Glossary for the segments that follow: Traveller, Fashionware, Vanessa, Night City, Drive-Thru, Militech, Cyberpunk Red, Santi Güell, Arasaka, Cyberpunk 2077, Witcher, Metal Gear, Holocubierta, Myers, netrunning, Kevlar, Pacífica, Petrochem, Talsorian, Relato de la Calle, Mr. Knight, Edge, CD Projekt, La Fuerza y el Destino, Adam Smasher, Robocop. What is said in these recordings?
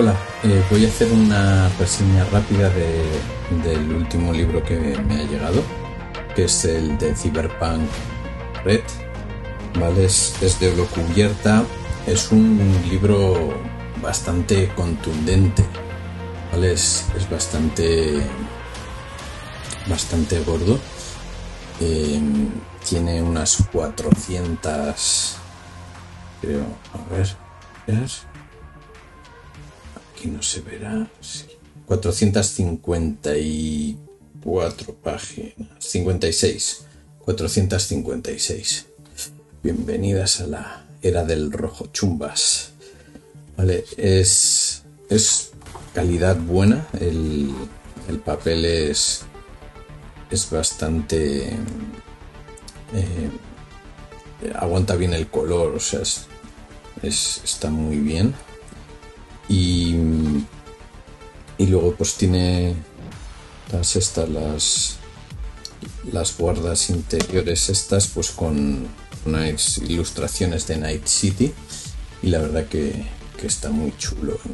Hola, voy a hacer una reseña rápida del último libro que me ha llegado, que es el de Cyberpunk Red, ¿vale? Es de Holocubierta, es un libro bastante contundente, ¿vale? Es bastante gordo, tiene unas 400, creo, a ver, aquí no se verá, sí. 454 páginas, 456. Bienvenidas a la era del rojo chumbas, ¿vale? Es calidad buena, el papel es bastante, aguanta bien el color, o sea, está muy bien. Y luego pues tiene las guardas interiores estas, pues con unas ilustraciones de Night City, y la verdad que está muy chulo, ¿no?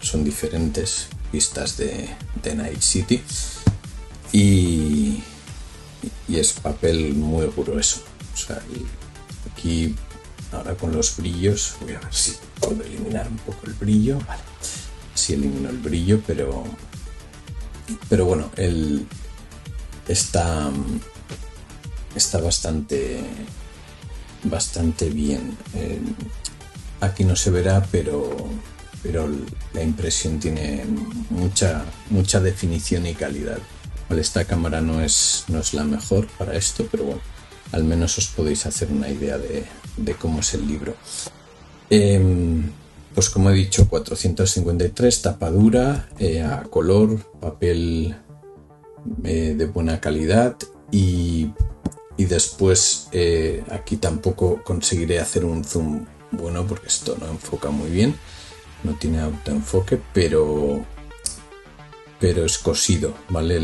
Son diferentes vistas de Night City y es papel muy grueso, o sea, aquí ahora con los brillos, voy a ver si puedo eliminar un poco el brillo, vale, sí elimino el brillo, pero bueno, está bastante bien, aquí no se verá, pero la impresión tiene mucha definición y calidad, vale, esta cámara no es la mejor para esto, pero bueno, al menos os podéis hacer una idea de cómo es el libro. Pues como he dicho, 453, tapa dura, a color, papel de buena calidad, y después aquí tampoco conseguiré hacer un zoom bueno porque esto no enfoca muy bien, no tiene autoenfoque, pero es cosido, ¿vale?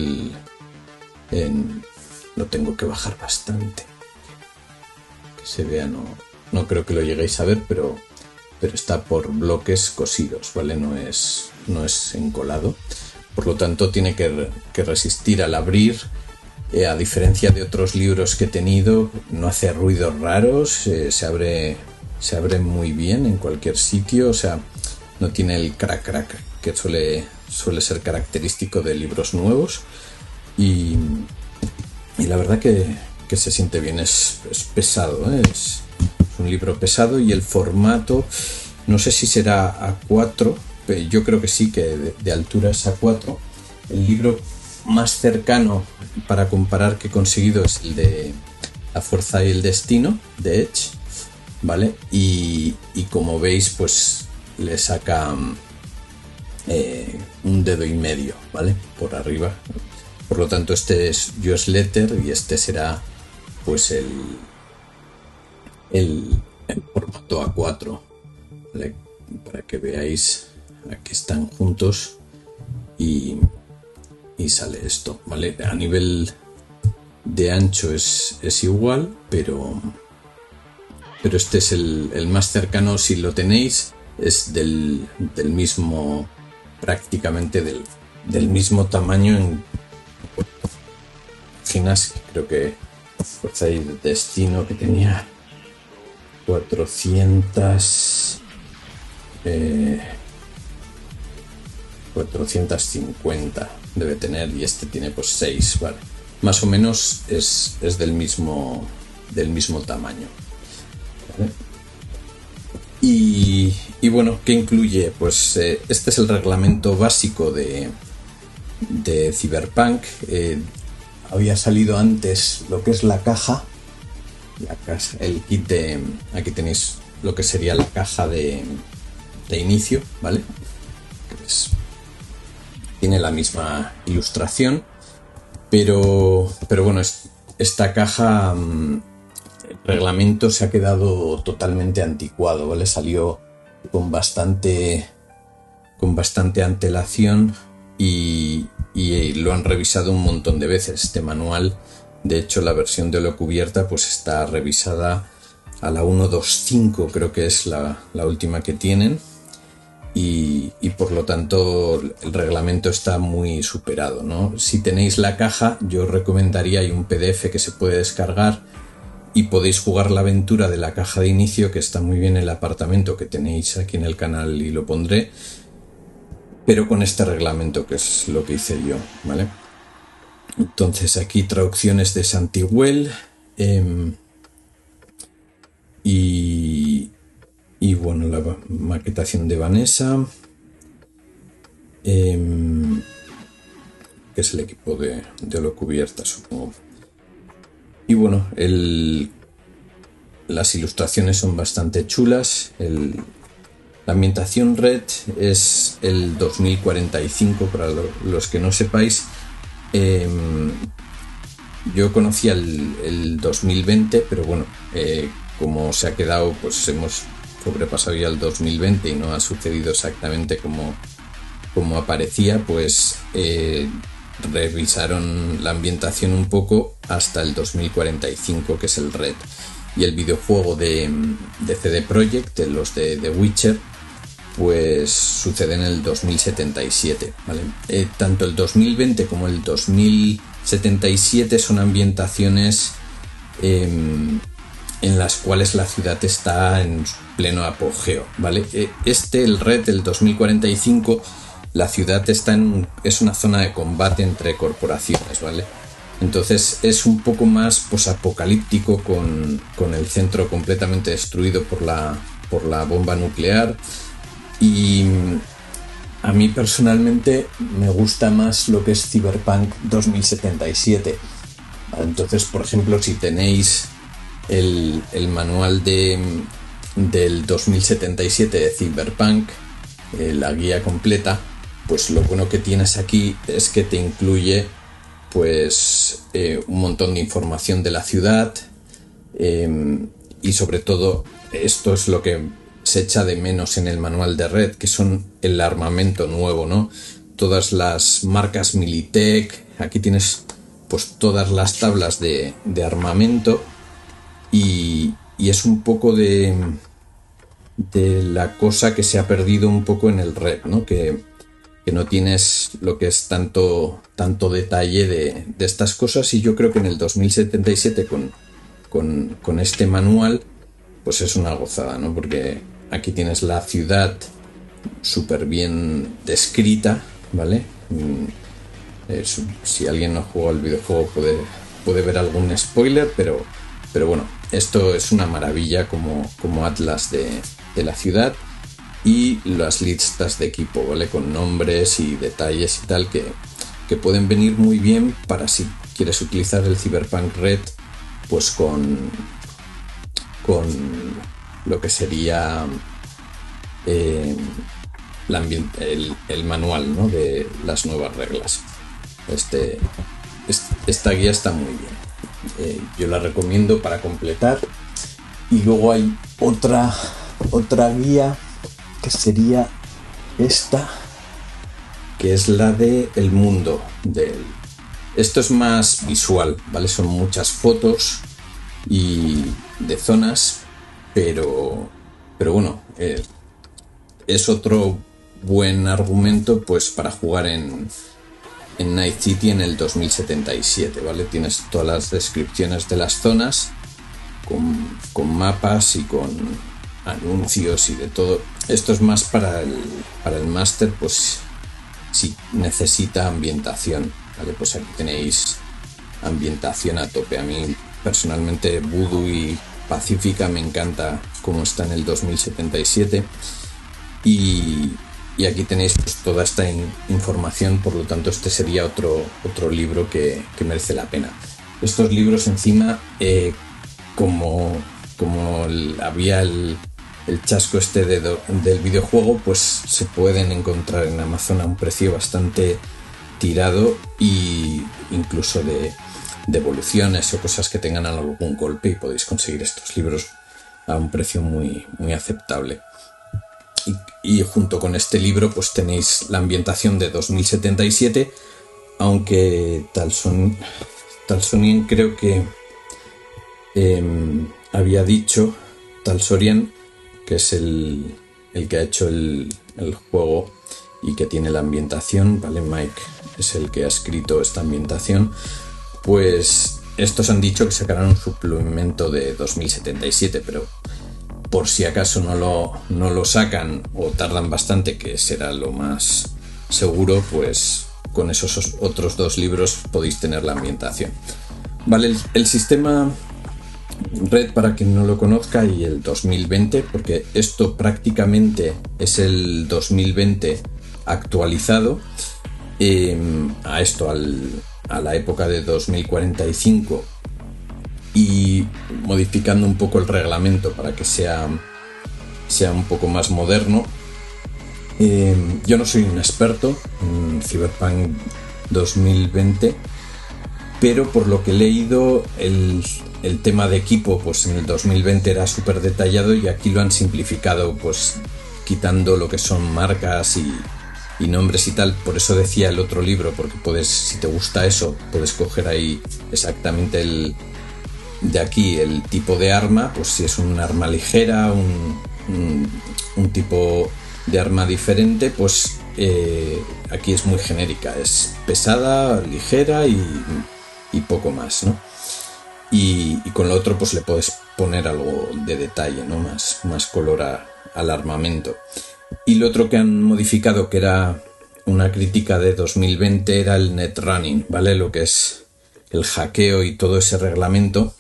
Lo tengo que bajar bastante, que se vea, no creo que lo lleguéis a ver, pero está por bloques cosidos, ¿vale? No es encolado, por lo tanto tiene que resistir al abrir, a diferencia de otros libros que he tenido, no hace ruidos raros, se abre muy bien en cualquier sitio, o sea, no tiene el crack que suele ser característico de libros nuevos, y la verdad que se siente bien, es pesado, ¿eh? Es un libro pesado, y el formato no sé si será A4, yo creo que sí, que de altura es A4. El libro más cercano para comparar que he conseguido es el de La Fuerza y el Destino, de Edge, ¿vale? Y como veis, pues le saca un dedo y medio, ¿vale? Por arriba. Por lo tanto, este es Just Letter y este será pues el formato A4, ¿vale? Para que veáis, aquí están juntos y sale esto, ¿vale? A nivel de ancho es igual, pero este es el más cercano, si lo tenéis, es del mismo, prácticamente del mismo tamaño en páginas, creo que pues ahí el Destino que tenía 450 debe tener, y este tiene pues 6, vale, más o menos es del mismo tamaño, ¿vale? Y bueno, ¿qué incluye? Pues este es el reglamento básico de Cyberpunk. Había salido antes lo que es la caja, el kit de, aquí tenéis lo que sería la caja de inicio, ¿vale? Pues tiene la misma ilustración, pero bueno, esta caja, el reglamento se ha quedado totalmente anticuado, ¿vale? Salió con bastante antelación y lo han revisado un montón de veces este manual. De hecho, la versión de Holocubierta pues está revisada a la 1.2.5, creo que es la última que tienen, y por lo tanto el reglamento está muy superado, ¿no? Si tenéis la caja, yo os recomendaría, hay un PDF que se puede descargar y podéis jugar la aventura de la caja de inicio, que está muy bien en el apartamento que tenéis aquí en el canal y lo pondré, pero con este reglamento, que es lo que hice yo, ¿vale? Entonces aquí traducciones de Santi Güell, y bueno, la maquetación de Vanessa, que es el equipo de Holocubierta, supongo. Y bueno, las ilustraciones son bastante chulas. La ambientación Red es el 2045, para los que no sepáis. Yo conocía el 2020, pero bueno, como se ha quedado, pues hemos sobrepasado ya el 2020 y no ha sucedido exactamente como aparecía, pues revisaron la ambientación un poco hasta el 2045, que es el Red. Y el videojuego de CD Projekt, de los de Witcher, pues sucede en el 2077, ¿vale? Tanto el 2020 como el 2077 son ambientaciones en las cuales la ciudad está en pleno apogeo, ¿vale? El Red del 2045, la ciudad está es una zona de combate entre corporaciones, ¿vale? Entonces es un poco más posapocalíptico, con el centro completamente destruido por la bomba nuclear. Y a mí personalmente me gusta más lo que es Cyberpunk 2077. Entonces, por ejemplo, si tenéis el manual del 2077 de Cyberpunk, la guía completa, pues lo bueno que tienes aquí es que te incluye pues un montón de información de la ciudad, y sobre todo esto es lo que se echa de menos en el manual de Red, que son el armamento nuevo, ¿no? Todas las marcas Militech, aquí tienes pues todas las tablas de armamento. Y es un poco de la cosa que se ha perdido un poco en el Red, ¿no? Que no tienes lo que es tanto detalle de estas cosas, y yo creo que en el 2077 con este manual pues es una gozada, ¿no? Porque aquí tienes la ciudad súper bien descrita, ¿vale? Si alguien no ha jugado al videojuego puede ver algún spoiler, pero bueno, esto es una maravilla como atlas de la ciudad, y las listas de equipo, ¿vale? Con nombres y detalles y tal, que pueden venir muy bien para si quieres utilizar el Cyberpunk Red, pues con lo que sería el manual, ¿no? De las nuevas reglas. Esta guía está muy bien. Yo la recomiendo para completar. Y luego hay otra guía, que sería esta, que es la de El Mundo. Esto es más visual, ¿vale? Son muchas fotos y de zonas, pero bueno, es otro buen argumento pues para jugar en Night City en el 2077, ¿vale? Tienes todas las descripciones de las zonas con mapas y con anuncios y de todo. Esto es más para el máster, pues si necesita ambientación, ¿vale? Pues aquí tenéis ambientación a tope. A mí personalmente Voodoo y Pacífica me encanta cómo está en el 2077, y aquí tenéis pues toda esta información, por lo tanto este sería otro libro que merece la pena. Estos libros encima, como había el chasco este del videojuego, pues se pueden encontrar en Amazon a un precio bastante tirado, y incluso de devoluciones o cosas que tengan algún golpe, y podéis conseguir estos libros a un precio muy, muy aceptable. Y junto con este libro pues tenéis la ambientación de 2077, aunque Talsorian creo que había dicho, Talsorian, que es el, el que ha hecho el juego y que tiene la ambientación, ¿vale? Mike es el que ha escrito esta ambientación. Pues estos han dicho que sacarán un suplemento de 2077, pero por si acaso no lo sacan o tardan bastante, que será lo más seguro, pues con esos otros dos libros podéis tener la ambientación. Vale, el sistema Red, para quien no lo conozca, y el 2020, porque esto prácticamente es el 2020 actualizado a la época de 2045, y modificando un poco el reglamento para que sea un poco más moderno. Yo no soy un experto en Cyberpunk 2020, pero por lo que he leído, el tema de equipo, pues en el 2020 era súper detallado, y aquí lo han simplificado, pues quitando lo que son marcas y nombres y tal. Por eso decía el otro libro, porque puedes, si te gusta eso, puedes coger ahí exactamente de aquí el tipo de arma, pues si es un arma ligera, un tipo de arma diferente, pues aquí es muy genérica, es pesada, ligera y poco más, ¿no? Y con lo otro pues le puedes poner algo de detalle, ¿no? Más color al armamento. Y lo otro que han modificado, que era una crítica de 2020, era el netrunning, ¿vale? Lo que es el hackeo y todo ese reglamento.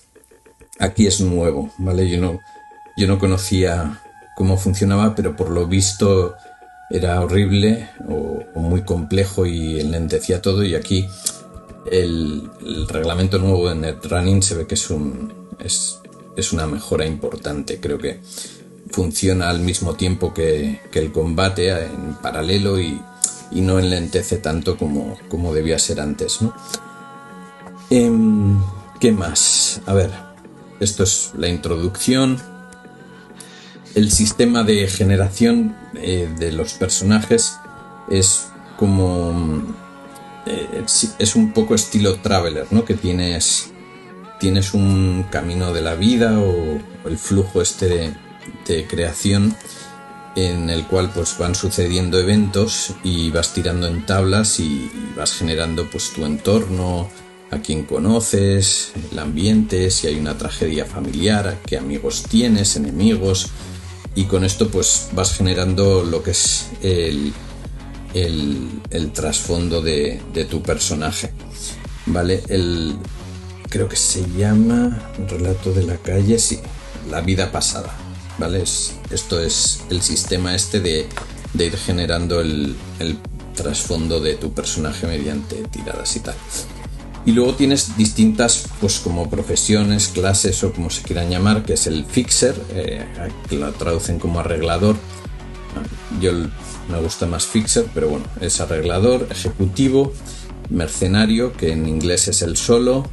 Aquí es nuevo, ¿vale? Yo no conocía cómo funcionaba, pero por lo visto era horrible o muy complejo y enlentecía todo, y aquí el reglamento nuevo de netrunning se ve que es una mejora importante. Creo que funciona al mismo tiempo que el combate, en paralelo, y no enlentece tanto como debía ser antes, ¿no? ¿Qué más? A ver, esto es la introducción. El sistema de generación de los personajes es como... es un poco estilo Traveller, ¿no? Que tienes un camino de la vida o el flujo este de creación, en el cual pues van sucediendo eventos y vas tirando en tablas y vas generando pues tu entorno, a quien conoces, el ambiente, si hay una tragedia familiar, qué amigos tienes, enemigos, y con esto pues vas generando lo que es el trasfondo de tu personaje, ¿vale? Creo que se llama Relato de la Calle, sí, la vida pasada, ¿vale? Esto es el sistema este de ir generando el trasfondo de tu personaje mediante tiradas y tal. Y luego tienes distintas, pues como profesiones, clases o como se quieran llamar, que es el fixer, que lo traducen como arreglador. Yo me gusta más fixer, pero bueno, es arreglador, ejecutivo, mercenario, que en inglés es el solo,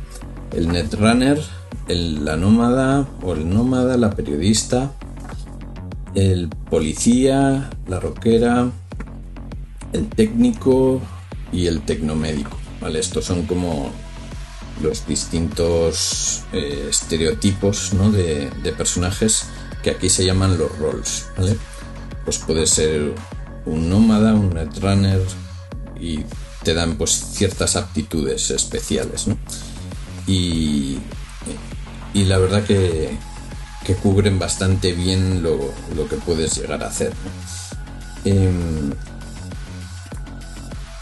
el netrunner, la nómada o el nómada, la periodista, el policía, la rockera, el técnico y el tecnomédico, ¿vale? Estos son como los distintos estereotipos, ¿no? de personajes, que aquí se llaman los roles, ¿vale? Pues puede ser un nómada, un netrunner, y te dan pues ciertas aptitudes especiales, ¿no? Y la verdad que cubren bastante bien lo que puedes llegar a hacer, ¿no?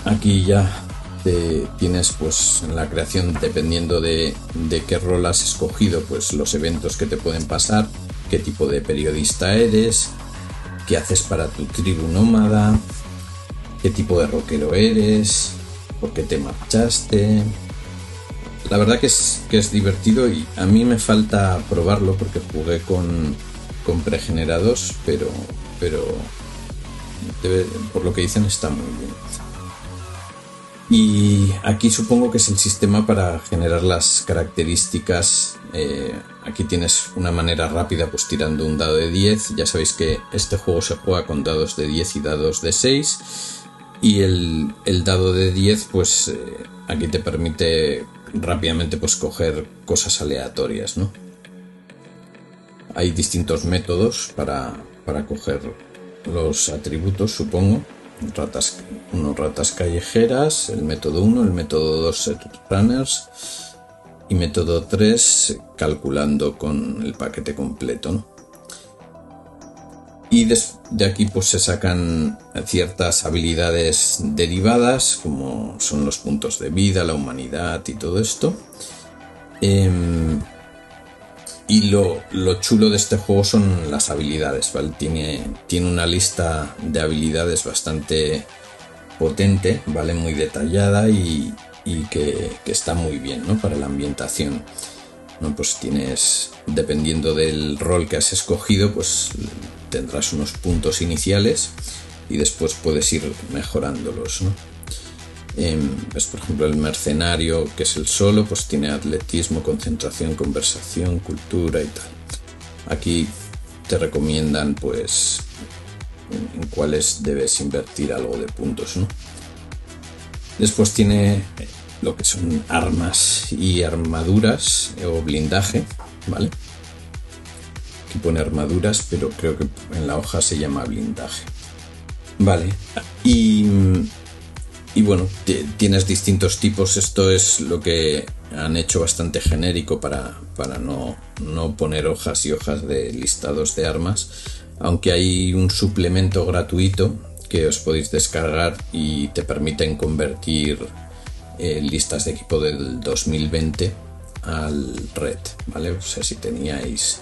Aquí ya tienes pues en la creación, dependiendo de qué rol has escogido, pues los eventos que te pueden pasar, qué tipo de periodista eres, qué haces para tu tribu nómada, qué tipo de rockero eres, por qué te marchaste. La verdad que es divertido, y a mí me falta probarlo porque jugué con pregenerados, pero por lo que dicen está muy bien. Y aquí supongo que es el sistema para generar las características. Aquí tienes una manera rápida, pues tirando un dado de 10. Ya sabéis que este juego se juega con dados de 10 y dados de 6. Y el dado de 10, pues aquí te permite rápidamente pues coger cosas aleatorias, ¿no? Hay distintos métodos para coger los atributos, supongo. Ratas callejeras, el método 1, el método 2, set runners, y método 3, calculando con el paquete completo, ¿no? Y de aquí pues se sacan ciertas habilidades derivadas, como son los puntos de vida, la humanidad y todo esto. Y lo chulo de este juego son las habilidades, ¿vale? Tiene una lista de habilidades bastante potente, ¿vale? Muy detallada y que está muy bien, ¿no? Para la ambientación, ¿no? Pues tienes, dependiendo del rol que has escogido, pues tendrás unos puntos iniciales y después puedes ir mejorándolos, ¿no? Pues por ejemplo el mercenario, que es el solo, pues tiene atletismo, concentración, conversación, cultura y tal. Aquí te recomiendan pues en cuáles debes invertir algo de puntos, ¿no? Después tiene lo que son armas y armaduras o blindaje, ¿vale? Aquí pone armaduras, pero creo que en la hoja se llama blindaje, ¿vale? Y bueno, tienes distintos tipos. Esto es lo que han hecho bastante genérico para no poner hojas y hojas de listados de armas, aunque hay un suplemento gratuito que os podéis descargar y te permiten convertir listas de equipo del 2020 al Red, ¿vale? O sea, si teníais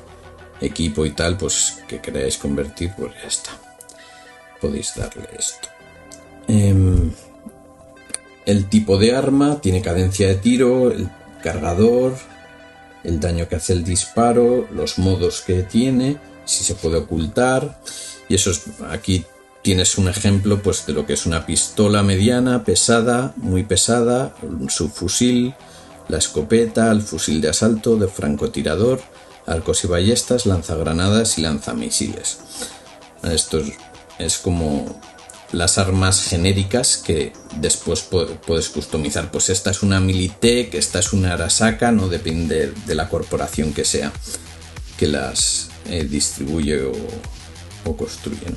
equipo y tal, pues que queráis convertir, pues ya está, podéis darle esto. El tipo de arma, tiene cadencia de tiro, el cargador, el daño que hace el disparo, los modos que tiene, si se puede ocultar. Y eso es, aquí tienes un ejemplo pues de lo que es una pistola mediana, pesada, muy pesada, un subfusil, la escopeta, el fusil de asalto, de francotirador, arcos y ballestas, lanzagranadas y lanzamisiles. Esto es como las armas genéricas que después puedes customizar. Pues esta es una Militech, esta es una Arasaka, no depende de la corporación que sea que las distribuye o construye, ¿no?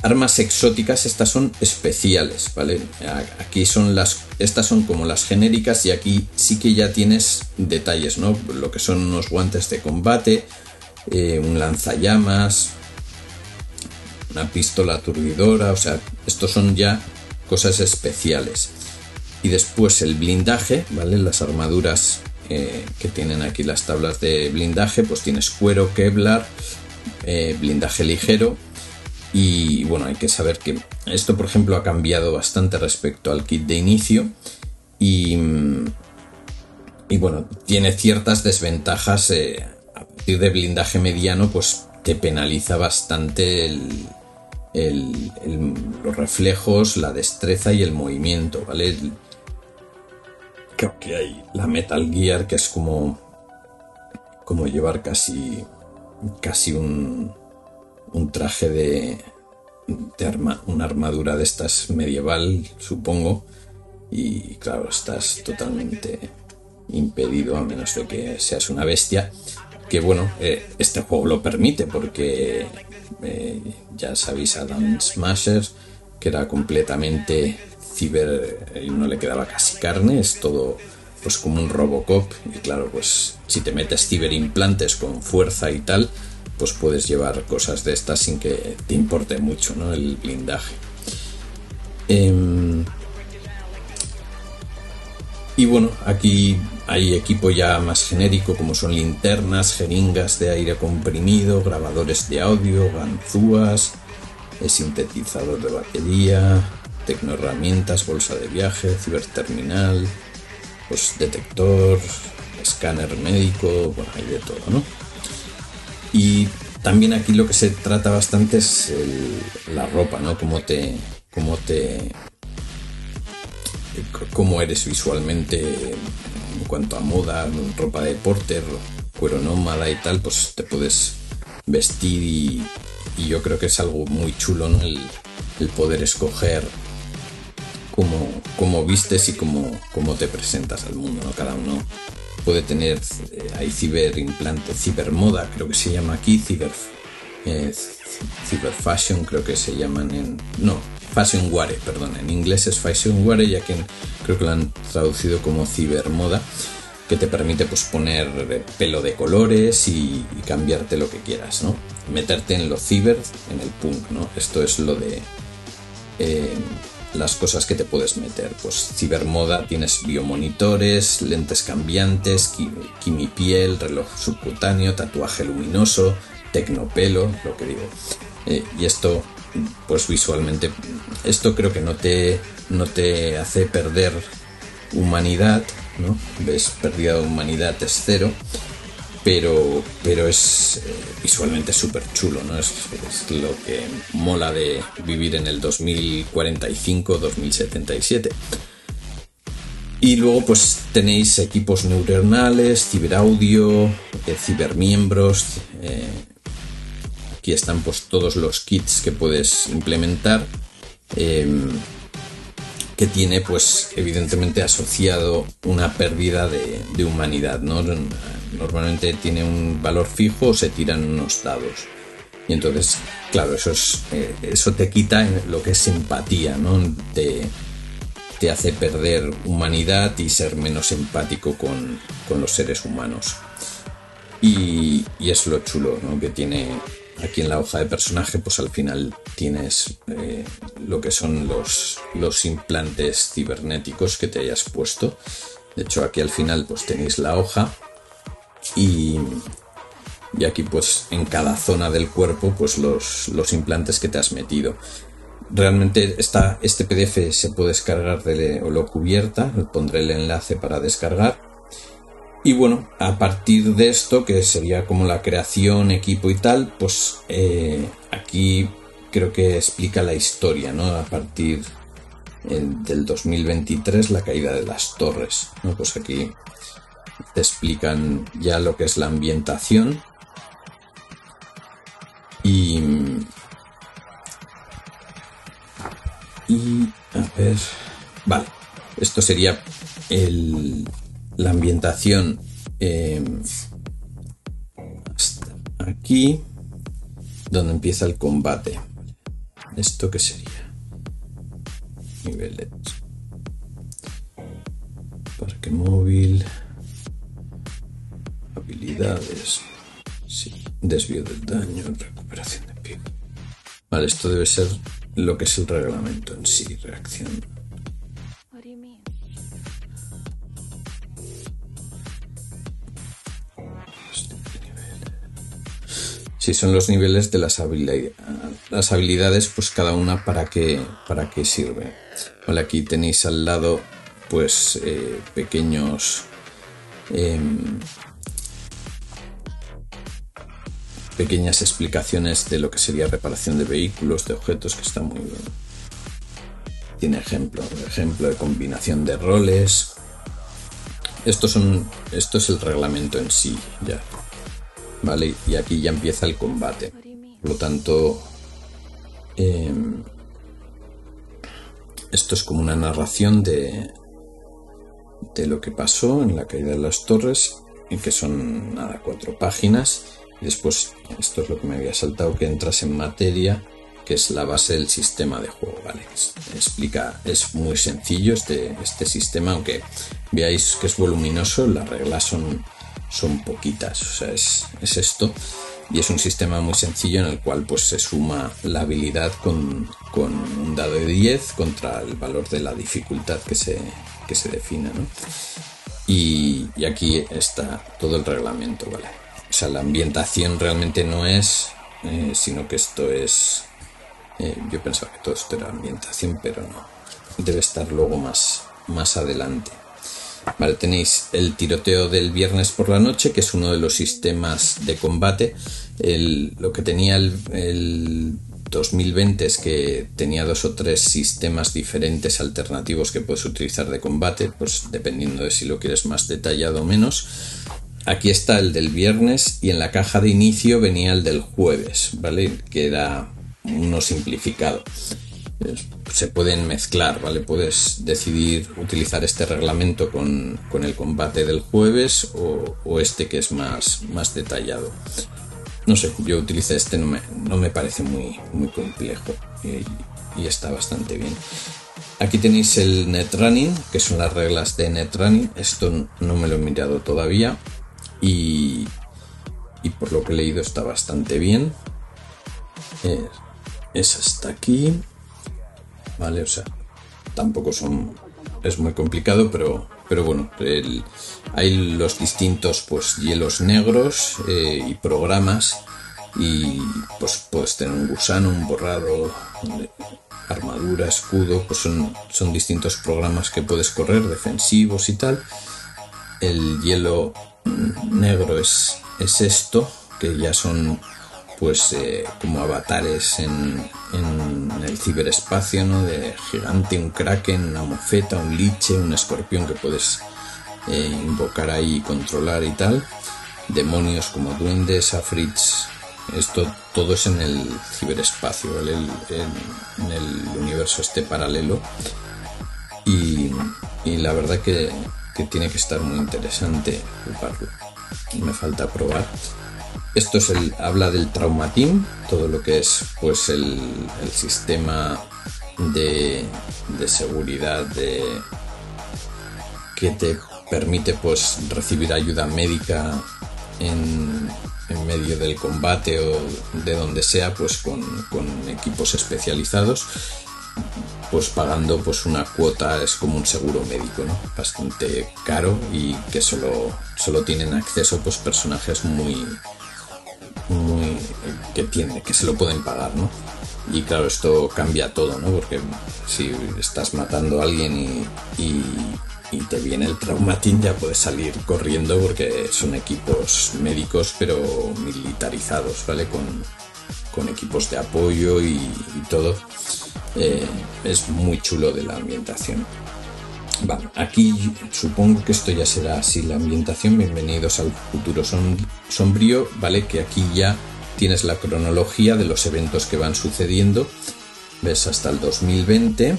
Armas exóticas, estas son especiales, ¿vale? Aquí son estas son como las genéricas, y aquí sí que ya tienes detalles, ¿no? Lo que son unos guantes de combate, un lanzallamas, una pistola aturdidora. O sea, estos son ya cosas especiales. Y después el blindaje, ¿vale? Las armaduras que tienen aquí las tablas de blindaje, pues tienes cuero, Kevlar, blindaje ligero. Y bueno, hay que saber que esto, por ejemplo, ha cambiado bastante respecto al kit de inicio. Y bueno, tiene ciertas desventajas. A partir de blindaje mediano, pues te penaliza bastante los reflejos, la destreza y el movimiento, ¿vale? Creo que hay la Metal Gear, que es como llevar casi un traje una armadura de estas medieval, supongo, y claro, estás totalmente impedido a menos de que seas una bestia. Que bueno, este juego lo permite porque ya sabéis, Adam Smasher, que era completamente ciber y no le quedaba casi carne, es todo pues como un Robocop. Y claro, pues si te metes ciberimplantes con fuerza y tal, pues puedes llevar cosas de estas sin que te importe mucho, ¿no? El blindaje. Y bueno, aquí hay equipo ya más genérico, como son linternas, jeringas de aire comprimido, grabadores de audio, ganzúas, sintetizador de batería, tecnoherramientas, bolsa de viaje, ciberterminal, pues detector, escáner médico, bueno, hay de todo, ¿no? Y también aquí lo que se trata bastante es la ropa, ¿no? Cómo eres visualmente en cuanto a moda, ropa de deporte, cuero nómada y tal, pues te puedes vestir y yo creo que es algo muy chulo, ¿no? El poder escoger cómo vistes y cómo te presentas al mundo, ¿no? Cada uno puede tener, hay ciberimplante, cibermoda, creo que se llama aquí, ciber Cyber Fashion creo que se llaman Fashionware, perdón, en inglés es Fashionware, ya que creo que lo han traducido como cibermoda, que te permite pues poner pelo de colores y cambiarte lo que quieras, ¿no? Meterte en lo ciber, en el punk, ¿no? Esto es lo de las cosas que te puedes meter. Pues cibermoda, tienes biomonitores, lentes cambiantes, quimipiel, reloj subcutáneo, tatuaje luminoso, tecnopelo, lo que digo. Y esto, pues visualmente, esto creo que no te hace perder humanidad, ¿no? Ves, pérdida de humanidad es cero, pero es visualmente súper chulo, ¿no? Es lo que mola de vivir en el 2045, 2077. Y luego pues tenéis equipos neuronales, ciberaudio, cibermiembros. Aquí están pues todos los kits que puedes implementar, que tiene pues evidentemente asociado una pérdida de humanidad, ¿no? Normalmente tiene un valor fijo o se tiran unos dados. Y entonces, claro, eso te quita lo que es empatía, ¿no? Te hace perder humanidad y ser menos empático con los seres humanos. Y es lo chulo, ¿no? Que tiene aquí en la hoja de personaje, pues al final tienes lo que son los implantes cibernéticos que te hayas puesto. De hecho, aquí al final pues tenéis la hoja y aquí pues en cada zona del cuerpo pues los implantes que te has metido. Realmente este PDF se puede descargar de Holocubierta, pondré el enlace para descargar. Y bueno, a partir de esto, que sería como la creación, equipo y tal, pues aquí creo que explica la historia, ¿no? A partir del 2023, la caída de las torres, ¿no? Pues aquí te explican ya lo que es la ambientación y a ver, vale, esto sería la ambientación hasta aquí, donde empieza el combate. ¿Esto qué sería? Niveles. Parque móvil. Habilidades. Sí. Desvío del daño. Recuperación de pie. Vale, esto debe ser lo que es el reglamento en sí. Reacción. Sí, son los niveles de las habilidades, pues cada una para qué sirve. Vale, aquí tenéis al lado pues pequeñas explicaciones de lo que sería reparación de vehículos, de objetos, que está muy bien. Tiene ejemplo de combinación de roles. Esto es el reglamento en sí, ya. Vale, y aquí ya empieza el combate. Por lo tanto, esto es como una narración de lo que pasó en la caída de las torres, que son nada, 4 páginas. Y después, esto es lo que me había saltado, que entras en materia, que es la base del sistema de juego, ¿vale? Explica, es muy sencillo este sistema, aunque veáis que es voluminoso, las reglas son poquitas, o sea, es esto, y es un sistema muy sencillo en el cual pues se suma la habilidad con un dado de 10 contra el valor de la dificultad que se defina, ¿no? Y aquí está todo el reglamento, ¿vale? O sea, la ambientación realmente no es, sino que esto es, yo pensaba que todo esto era ambientación, pero no, debe estar luego más adelante. Vale, tenéis el tiroteo del viernes por la noche, que es uno de los sistemas de combate. Lo que tenía el 2020 es que tenía 2 o 3 sistemas diferentes alternativos que puedes utilizar de combate, pues dependiendo de si lo quieres más detallado o menos. Aquí está el del viernes y en la caja de inicio venía el del jueves, ¿vale? Que era uno simplificado. Se pueden mezclar, ¿vale? Puedes decidir utilizar este reglamento con el combate del jueves o este que es más detallado. No sé, yo utilicé este, no me parece muy complejo y está bastante bien. Aquí tenéis el netrunning, que son las reglas de netrunning. Esto no me lo he mirado todavía y por lo que he leído está bastante bien. Es hasta aquí, vale, o sea, tampoco es muy complicado, pero bueno, hay los distintos pues hielos negros y programas, y pues puedes tener un gusano, un borrado, armadura, escudo, pues son distintos programas que puedes correr, defensivos y tal. El hielo negro es esto, que ya son pues como avatares en el ciberespacio, ¿no? De gigante, un kraken, una mofeta, un liche, un escorpión que puedes invocar ahí y controlar y tal. Demonios como duendes, afrits, esto todo es en el ciberespacio, ¿vale? En el universo este paralelo. Y la verdad que tiene que estar muy interesante jugarlo. Me falta probar. Esto es habla del Trauma Team, todo lo que es pues el sistema de seguridad que te permite pues recibir ayuda médica en medio del combate o de donde sea, pues con equipos especializados, pues pagando pues una cuota, es como un seguro médico, ¿no? Bastante caro, y que solo tienen acceso pues personajes muy que se lo pueden pagar, ¿no? Y claro, esto cambia todo, ¿no? Porque si estás matando a alguien y te viene el traumatín, ya puedes salir corriendo porque son equipos médicos pero militarizados, ¿vale? Con equipos de apoyo y todo. Es muy chulo de la ambientación. Vale, aquí supongo que esto ya será así la ambientación. Bienvenidos al futuro sombrío, ¿vale? Que aquí ya tienes la cronología de los eventos que van sucediendo. Ves hasta el 2020,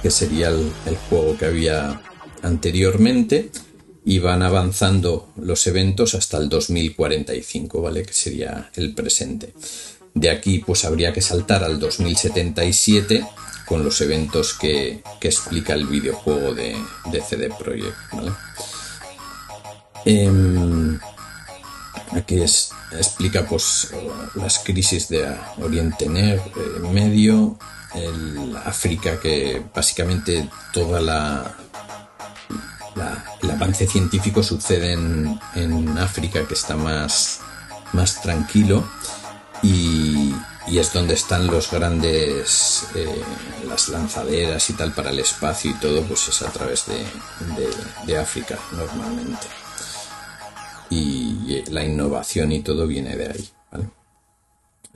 que sería el juego que había anteriormente, y van avanzando los eventos hasta el 2045, ¿vale? Que sería el presente. De aquí pues habría que saltar al 2077 con los eventos que explica el videojuego de CD Projekt, ¿vale? Aquí explica pues las crisis de Oriente Medio, el África, que básicamente toda el avance científico sucede en África, que está más tranquilo, y es donde están los grandes las lanzaderas y tal para el espacio y todo, pues es a través de África normalmente, y la innovación y todo viene de ahí, ¿vale?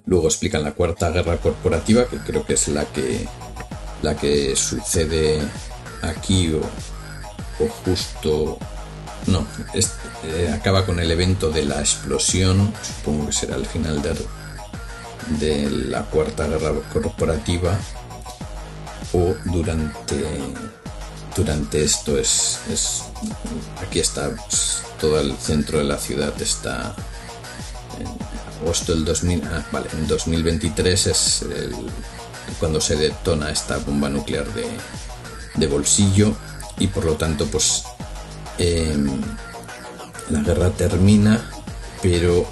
Luego explican la Cuarta Guerra Corporativa, que creo que es la que sucede aquí o justo... No, acaba con el evento de la explosión, supongo que será el final de la Cuarta Guerra Corporativa, o durante esto es aquí está pues, todo el centro de la ciudad está en agosto del 2000, vale, en 2023 es cuando se detona esta bomba nuclear de bolsillo, y por lo tanto pues la guerra termina, pero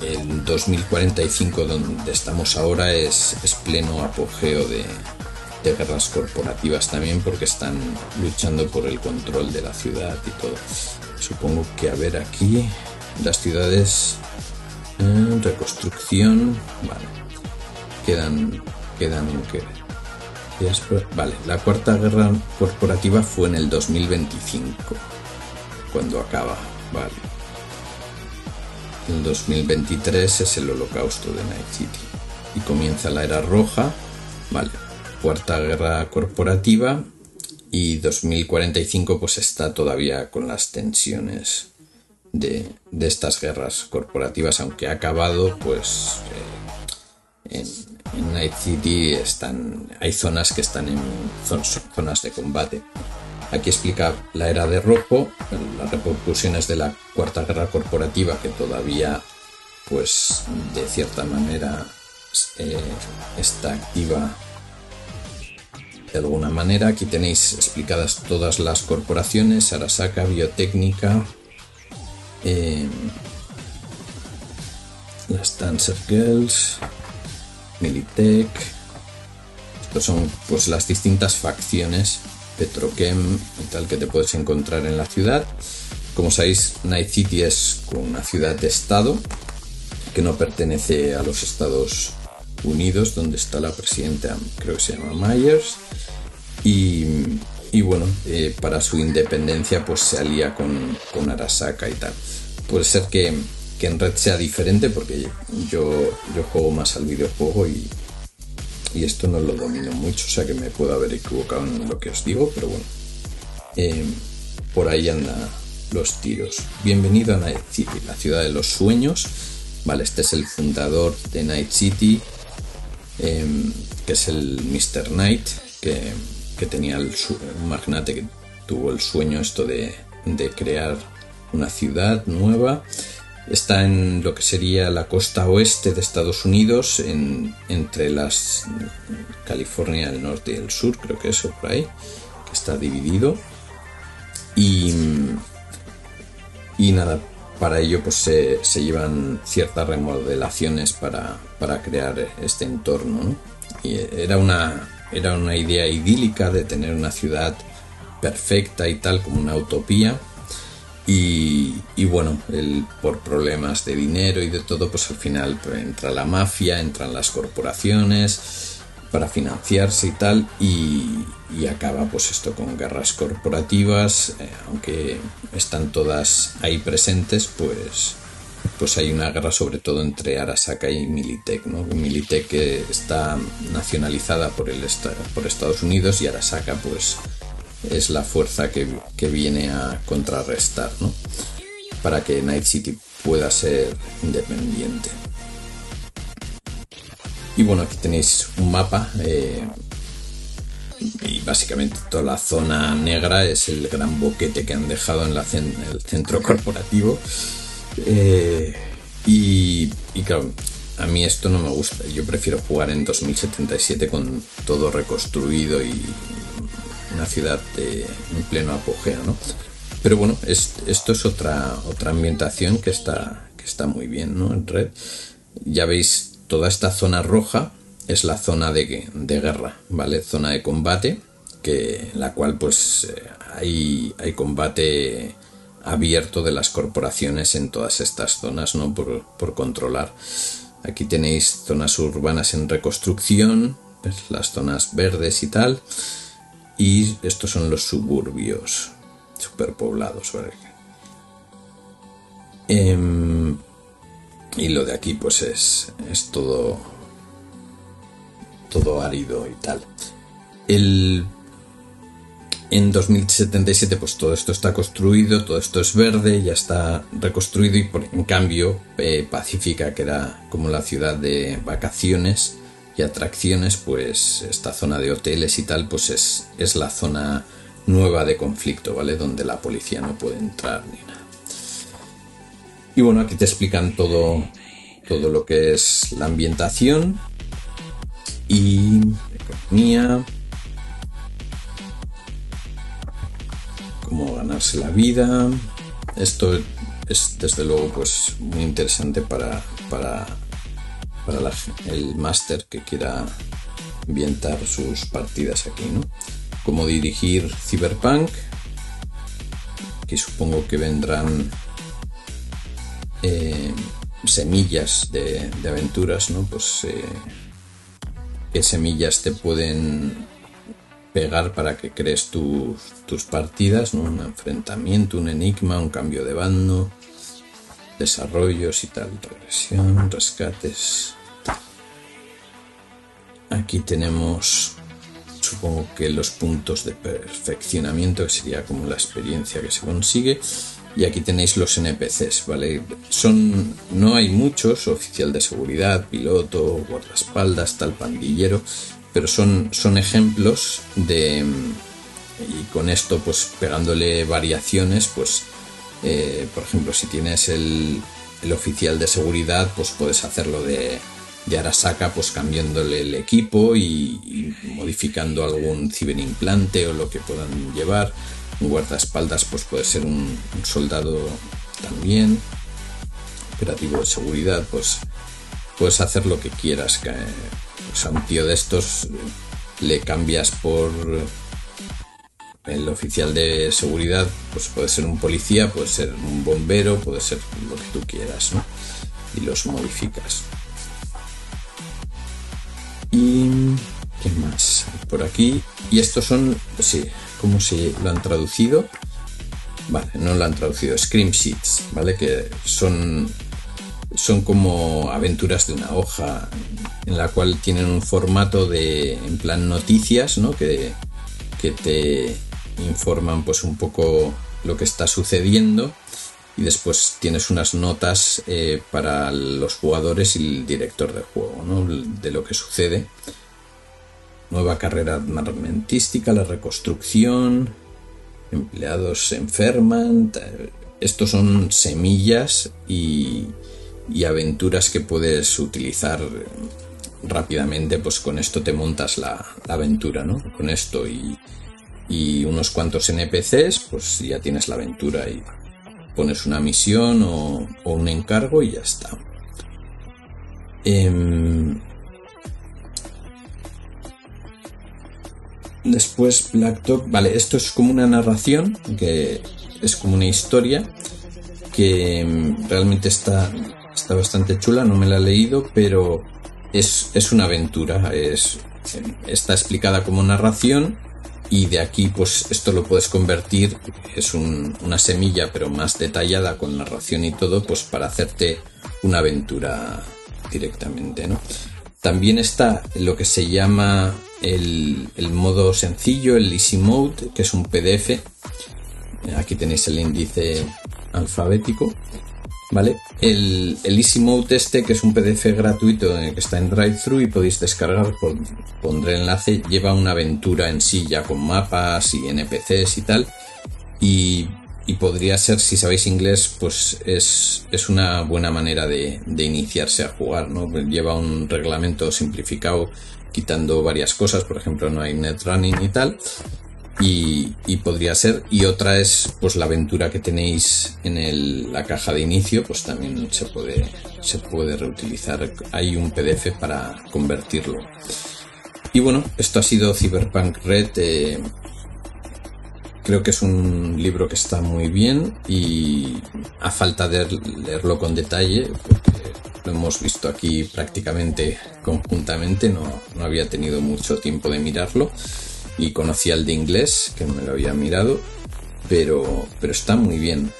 en 2045, donde estamos ahora, es pleno apogeo de guerras corporativas también, porque están luchando por el control de la ciudad y todo. Supongo que, a ver, aquí las ciudades, reconstrucción, vale, vale, la Cuarta Guerra Corporativa fue en el 2025, cuando acaba, vale. El 2023 es el Holocausto de Night City y comienza la Era Roja, vale. Cuarta Guerra Corporativa, y 2045 pues está todavía con las tensiones de estas guerras corporativas, aunque ha acabado, pues en Night City hay zonas que están en zonas de combate. Aquí explica la era de rojo, las repercusiones de la Cuarta Guerra Corporativa, que todavía pues de cierta manera está activa de alguna manera. Aquí tenéis explicadas todas las corporaciones: Arasaka, Biotécnica, las Dancer Girls, Militech. Estos son pues las distintas facciones Petrochem y tal que te puedes encontrar en la ciudad. Como sabéis, Night City es una ciudad de estado que no pertenece a los Estados Unidos, donde está la presidenta, creo que se llama Myers, y bueno, para su independencia pues se alía con Arasaka y tal. Puede ser que en Red sea diferente, porque yo juego más al videojuego y esto no lo domino mucho, o sea que me puedo haber equivocado en lo que os digo, pero bueno, por ahí andan los tiros. Bienvenido a Night City, la ciudad de los sueños. Vale, este es el fundador de Night City, que es el Mr. Knight, que tenía un magnate que tuvo el sueño esto de crear una ciudad nueva. Está en lo que sería la costa oeste de Estados Unidos, entre las California del norte y el sur, creo que es por ahí, que está dividido. Y nada, para ello pues se llevan ciertas remodelaciones para crear este entorno, ¿no? Y era una idea idílica de tener una ciudad perfecta y tal, como una utopía, y bueno, por problemas de dinero y de todo, pues al final entra la mafia, entran las corporaciones para financiarse y tal, y acaba pues esto con guerras corporativas. Aunque están todas ahí presentes, pues hay una guerra sobre todo entre Arasaka y Militech, ¿no? Militech está nacionalizada por Estados Unidos, y Arasaka pues es la fuerza que viene a contrarrestar, ¿no?, para que Night City pueda ser independiente. Y bueno, aquí tenéis un mapa, y básicamente toda la zona negra es el gran boquete que han dejado en el centro corporativo, y claro, a mí esto no me gusta. Yo prefiero jugar en 2077 con todo reconstruido y una ciudad en pleno apogeo, ¿no? Pero bueno, esto es otra ambientación que está muy bien, ¿no?, en Red. Ya veis, toda esta zona roja es la zona de guerra, ¿vale? Zona de combate, en la cual pues hay combate abierto de las corporaciones en todas estas zonas, ¿no?, por controlar. Aquí tenéis zonas urbanas en reconstrucción, pues las zonas verdes y tal, y estos son los suburbios superpoblados, ¿vale? Y lo de aquí pues es todo árido y tal. En 2077 pues todo esto está construido, todo esto es verde, ya está reconstruido, y en cambio Pacífica, que era como la ciudad de vacaciones y atracciones, pues esta zona de hoteles y tal pues es la zona nueva de conflicto, ¿vale?, donde la policía no puede entrar ni nada. Y bueno, aquí te explican todo lo que es la ambientación y economía, cómo ganarse la vida. Esto es desde luego pues muy interesante para el máster que quiera ambientar sus partidas aquí, ¿no? Cómo dirigir Cyberpunk, que supongo que vendrán semillas de aventuras, ¿no? Pues qué semillas te pueden pegar para que crees tus partidas, ¿no? Un enfrentamiento, un enigma, un cambio de bando, desarrollos y tal, regresión, rescates. Aquí tenemos, supongo que los puntos de perfeccionamiento, que sería como la experiencia que se consigue. Y aquí tenéis los NPCs, ¿vale? No hay muchos: oficial de seguridad, piloto, guardaespaldas, tal, pandillero, pero son ejemplos de... Y con esto, pues pegándole variaciones, pues por ejemplo, si tienes el oficial de seguridad, pues puedes hacerlo de Arasaka, pues cambiándole el equipo y modificando algún ciberimplante o lo que puedan llevar. Un guardaespaldas pues puede ser un soldado también. Operativo de seguridad, pues puedes hacer lo que quieras. Que, pues a un tío de estos le cambias por el oficial de seguridad, pues puede ser un policía, puede ser un bombero, puede ser lo que tú quieras, ¿no? Y los modificas. ¿Y qué más? Por aquí. Y estos son, sí, ¿cómo se lo han traducido? Vale, no lo han traducido. Scream Sheets, ¿vale? Que son como aventuras de una hoja, en la cual tienen un formato de, en plan noticias, ¿no? Que te informan pues un poco lo que está sucediendo, y después tienes unas notas para los jugadores y el director del juego, ¿no? De lo que sucede. Nueva carrera armamentística, la reconstrucción, empleados se enferman. Estos son semillas y aventuras que puedes utilizar rápidamente. Pues con esto te montas la aventura, ¿no? Con esto y unos cuantos NPCs, pues ya tienes la aventura y pones una misión o un encargo y ya está. Después Black Dog, vale, esto es como una narración, que es como una historia que realmente está bastante chula. No me la he leído, pero es una aventura, está explicada como narración, y de aquí pues esto lo puedes convertir, es una semilla pero más detallada con narración y todo, pues para hacerte una aventura directamente, ¿no? También está lo que se llama el modo sencillo, el Easy Mode, que es un PDF. Aquí tenéis el índice alfabético, ¿vale? El Easy Mode este, que es un PDF gratuito que está en Drive-Thru y podéis descargar, pondré el enlace, lleva una aventura en sí ya con mapas y NPCs y tal, y podría ser, si sabéis inglés, pues es una buena manera de iniciarse a jugar, ¿no? Lleva un reglamento simplificado, quitando varias cosas, por ejemplo no hay netrunning y tal, y podría ser. Y otra es pues la aventura que tenéis en la caja de inicio, pues también se puede reutilizar, hay un PDF para convertirlo. Y bueno, esto ha sido Cyberpunk Red. Creo que es un libro que está muy bien, y a falta de leerlo con detalle, porque lo hemos visto aquí prácticamente conjuntamente, no había tenido mucho tiempo de mirarlo, y conocía el de inglés, que no me lo había mirado, pero está muy bien.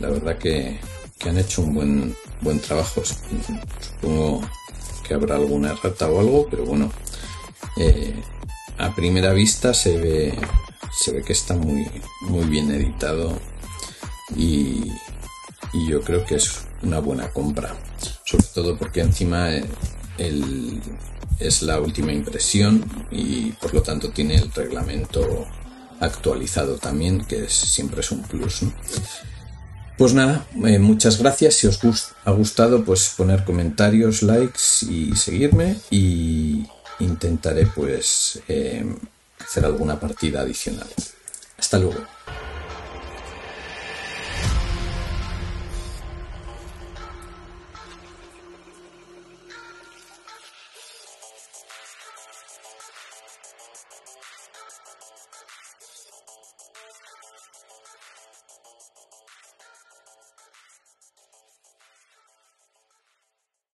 La verdad que han hecho un buen trabajo. Supongo que habrá alguna errata o algo, pero bueno, a primera vista se ve que está muy, muy bien editado, y yo creo que es una buena compra, sobre todo porque encima es la última impresión, y por lo tanto tiene el reglamento actualizado también, que siempre es un plus, ¿no? Pues nada, muchas gracias. Si os ha gustado, pues poner comentarios, likes y seguirme, y intentaré pues hacer alguna partida adicional. Hasta luego.